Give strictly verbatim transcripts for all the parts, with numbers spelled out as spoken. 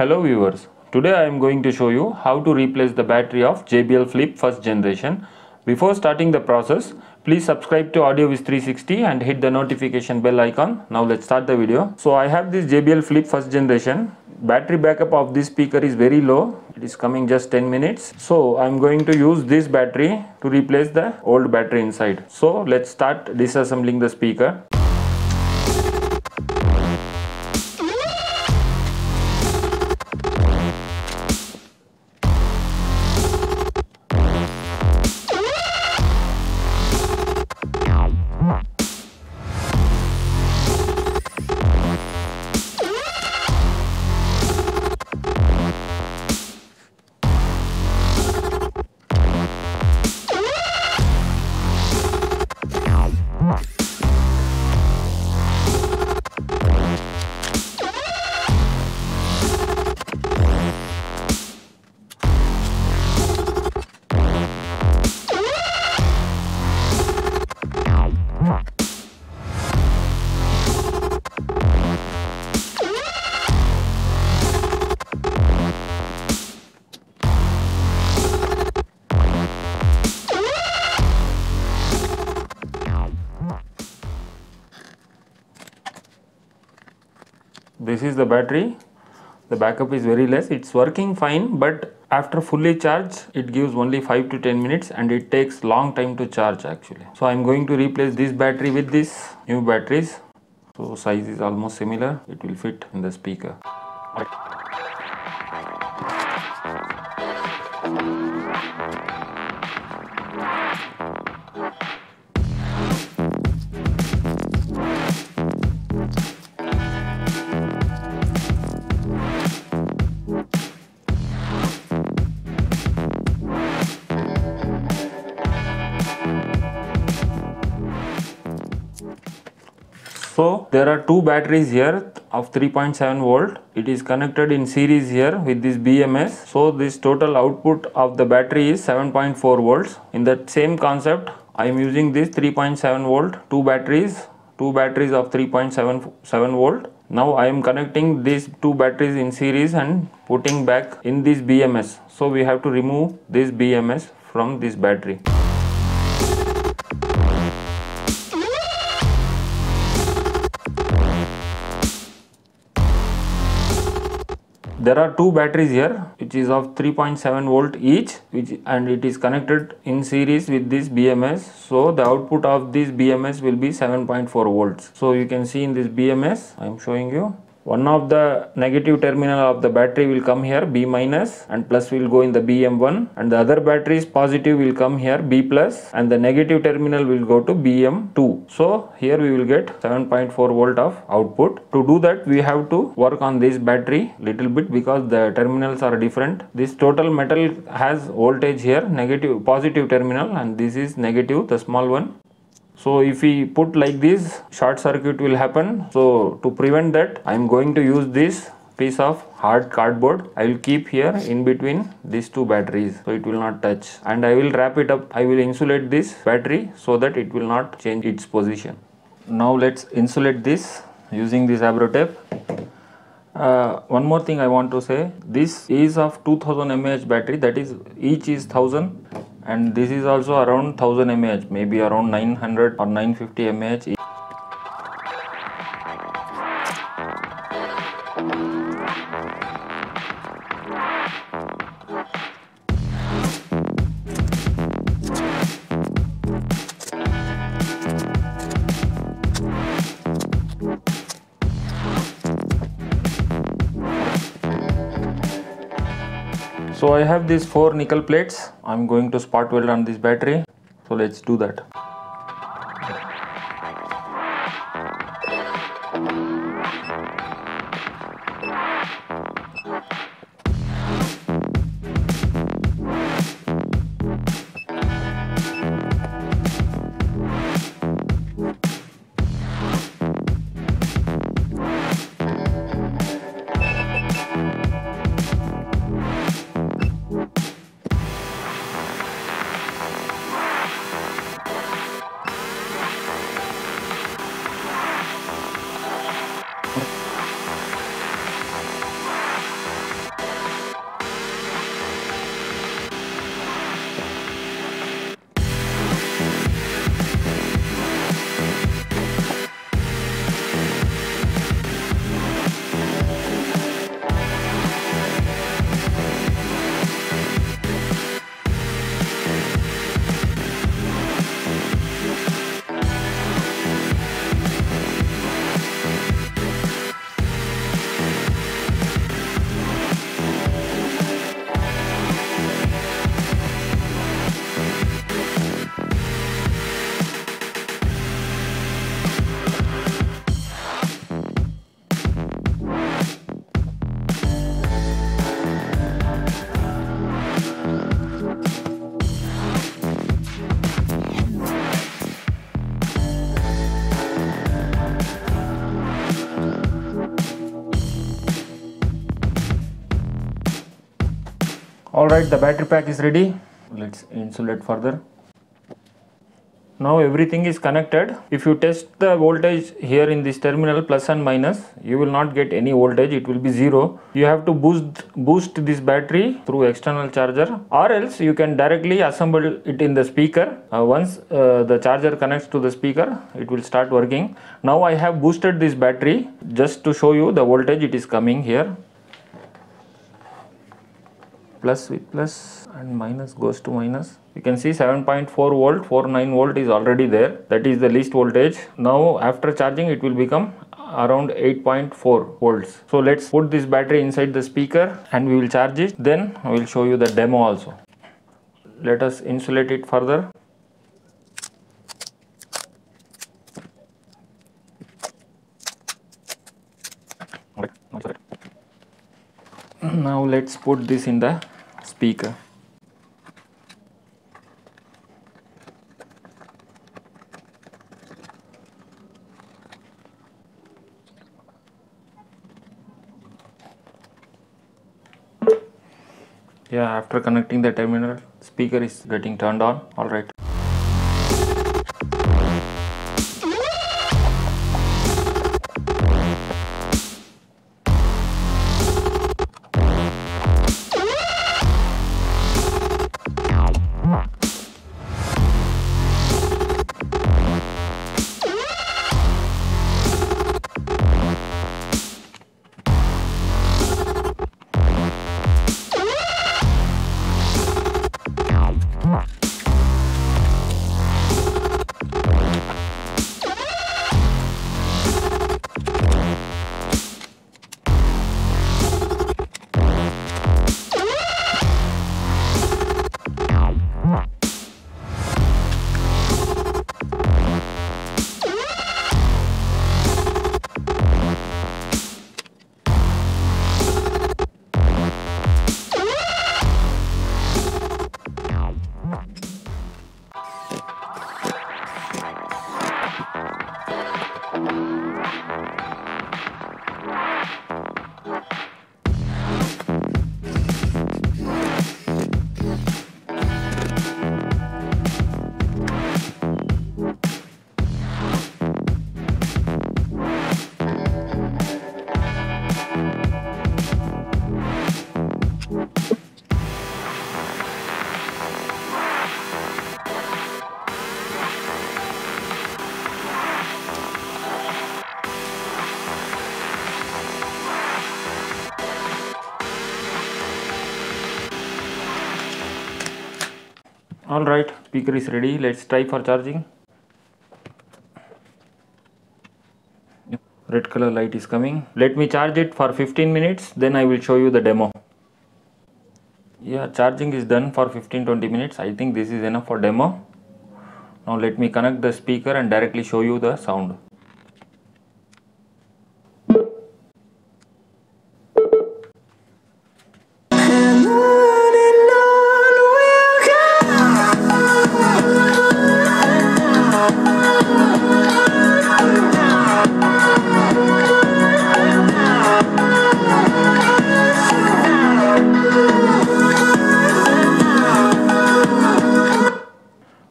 Hello viewers, today I am going to show you how to replace the battery of J B L Flip first generation. Before starting the process, please subscribe to Audiowiz three sixty and hit the notification bell icon. Now let's start the video. So I have this J B L Flip first generation. Battery backup of this speaker is very low. It is coming just ten minutes. So I am going to use this battery to replace the old battery inside. So let's start disassembling the speaker. This is the battery. The backup is very less. It's working fine, but after fully charged it gives only five to ten minutes and it takes long time to charge actually. So I'm going to replace this battery with this new batteries. So size is almost similar. It will fit in the speaker. So there are two batteries here of three point seven volt. It is connected in series here with this B M S. So this total output of the battery is seven point four volts. In that same concept, I am using this three point seven volt, two batteries, two batteries of three point seven volt. Now I am connecting these two batteries in series and putting back in this B M S. So we have to remove this B M S from this battery. There are two batteries here, which is of three point seven volt each, which and it is connected in series with this B M S. So the output of this B M S will be seven point four volts. So you can see in this B M S, I am showing you, one of the negative terminal of the battery will come here, B minus, and plus will go in the B M one, and the other battery's positive will come here, B plus, and the negative terminal will go to B M two. So here we will get seven point four volt of output. To do that, we have to work on this battery little bit because the terminals are different. This total metal has voltage here, negative, positive terminal, and this is negative, the small one. So if we put like this, short circuit will happen. So to prevent that, I am going to use this piece of hard cardboard. I will keep here in between these two batteries, so it will not touch. And I will wrap it up. I will insulate this battery so that it will not change its position. Now let's insulate this using this Abro tape. Uh, one more thing I want to say. This is of two thousand milliamp hour battery. That is, each is one thousand. And this is also around one thousand milliamp hour, maybe around nine hundred or nine fifty milliamp hour. So I have these four nickel plates. I'm going to spot weld on this battery. So let's do that. Alright, the battery pack is ready. Let's insulate further. Now everything is connected. If you test the voltage here in this terminal, plus and minus, you will not get any voltage, it will be zero. You have to boost boost this battery through external charger, or else you can directly assemble it in the speaker. Uh, once uh, the charger connects to the speaker, it will start working. Now I have boosted this battery just to show you the voltage it is coming here. Plus with plus and minus goes to minus. You can see seven point four volt, forty-nine volt is already there. That is the least voltage. Now after charging it will become around eight point four volts. So let's put this battery inside the speaker and we will charge it. Then I will show you the demo also. Let us insulate it further. Now let's put this in the speaker. Yeah, after connecting the terminal, speaker is getting turned on. All right. Alright, speaker is ready. Let's try for charging. Red color light is coming. Let me charge it for fifteen minutes, then I will show you the demo. Yeah, charging is done for fifteen to twenty minutes. I think this is enough for demo. Now let me connect the speaker and directly show you the sound.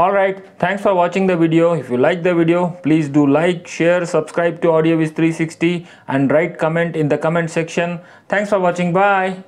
Alright, thanks for watching the video. If you like the video, please do like, share, subscribe to Audiowiz three sixty and write comment in the comment section. Thanks for watching. Bye.